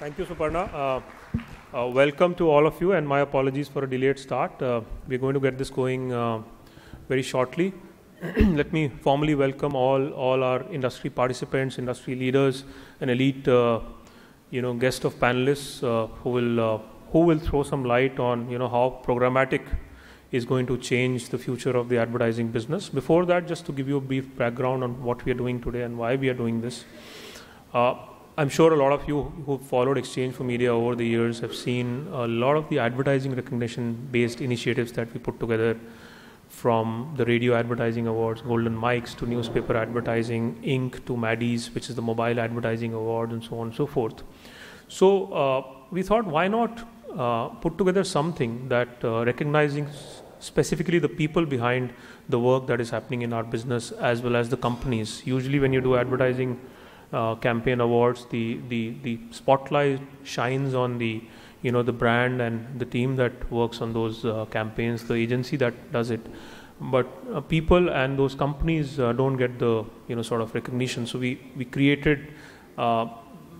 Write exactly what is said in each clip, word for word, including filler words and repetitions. Thank you, Suparna. Uh, uh, welcome to all of you, and my apologies for a delayed start. Uh, we're going to get this going uh, very shortly. Let me formally welcome all, all our industry participants, industry leaders, and elite uh, you know, guest of panelists uh, who will uh, who will throw some light on you know how programmatic is going to change the future of the advertising business. Before that, just to give you a brief background on what we are doing today and why we are doing this. Uh, I'm sure a lot of you who followed Exchange for Media over the years have seen a lot of the advertising recognition-based initiatives that we put together, from the Radio Advertising Awards, Golden Mics, to Newspaper Advertising, Incorporated, to Maddie's, which is the Mobile Advertising Award, and so on and so forth. So uh, we thought, why not uh, put together something that uh, recognizing specifically the people behind the work that is happening in our business, as well as the companies. Usually when you do advertising uh, campaign awards, the, the, the spotlight shines on the you know, the brand and the team that works on those uh, campaigns, the agency that does it. But uh, people and those companies uh, don't get the, you know, sort of recognition. So we, we created uh,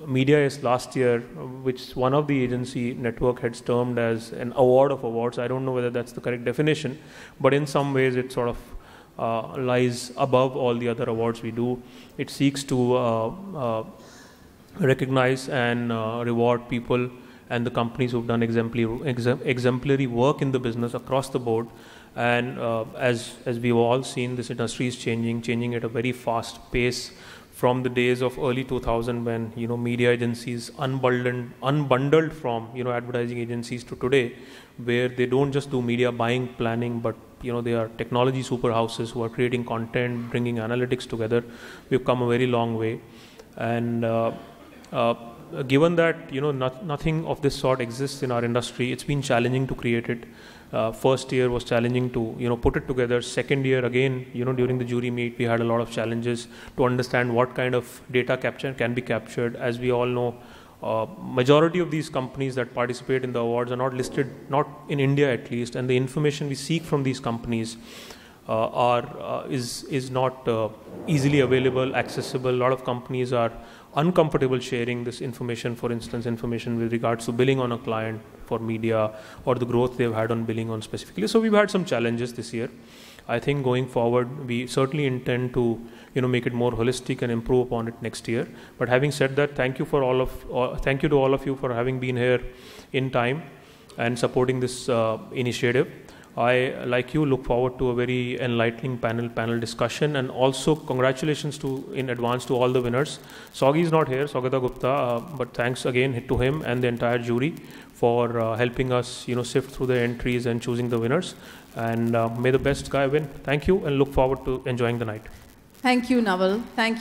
Mediaas last year, which one of the agency network heads termed as an award of awards. I don't know whether that's the correct definition, but in some ways it sort of uh, lies above all the other awards we do. It seeks to uh, uh, recognize and uh, reward people and the companies who've done exemplary, exemplary work in the business across the board. And uh, as, as we've all seen, this industry is changing, changing at a very fast pace. From the days of early two thousand, when you know media agencies unbundled, unbundled from you know advertising agencies, to today, where they don't just do media buying, planning, but you know they are technology superhouses who are creating content, bringing analytics together. We've come a very long way, and. Uh, uh, Uh, given that you know not, nothing of this sort exists in our industry, it's been challenging to create it. Uh, first year was challenging to you know put it together. Second year again, you know during the jury meet, we had a lot of challenges to understand what kind of data capture can be captured. As we all know, uh, majority of these companies that participate in the awards are not listed, not in India at least, and the information we seek from these companies uh, are uh, is is not uh, easily available, accessible. A lot of companies are uncomfortable sharing this information, for instance, information with regards to billing on a client for media, or the growth they've had on billing on specifically. So we've had some challenges this year. I think going forward, we certainly intend to, you know, make it more holistic and improve upon it next year. But having said that, thank you for all of, uh, thank you to all of you for having been here in time and supporting this uh, initiative. I, like you, look forward to a very enlightening panel panel discussion, and also congratulations to in advance to all the winners. Soggy is not here, Sagartha Gupta, uh, but thanks again to him and the entire jury for uh, helping us, you know, sift through the entries and choosing the winners. And uh, may the best guy win. Thank you, and look forward to enjoying the night. Thank you, Naval. Thank you.